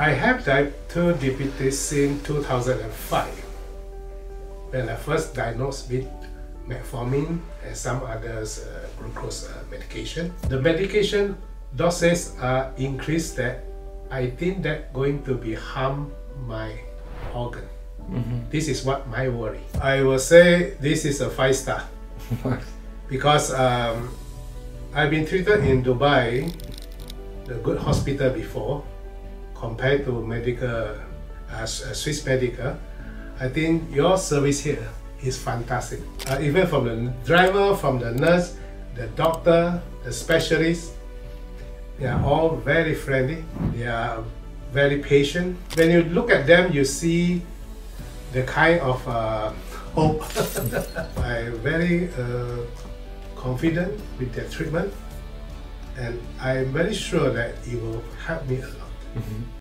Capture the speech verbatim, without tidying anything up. I had type two diabetes in two thousand five when I first diagnosed with metformin and some other uh, glucose uh, medication. The medication doses are increased that I think that going to be harm my organ. Mm-hmm. This is what my worry. I will say this is a five star because um, I've been treated in Dubai, the good hospital before. Compared to Medica, uh, Swiss Medica, I think your service here is fantastic. Uh, even from the driver, from the nurse, the doctor, the specialist, they are all very friendly. They are very patient. When you look at them, you see the kind of uh, hope. I'm very uh, confident with their treatment, and I'm very sure that it will help me a lot. Mm-hmm.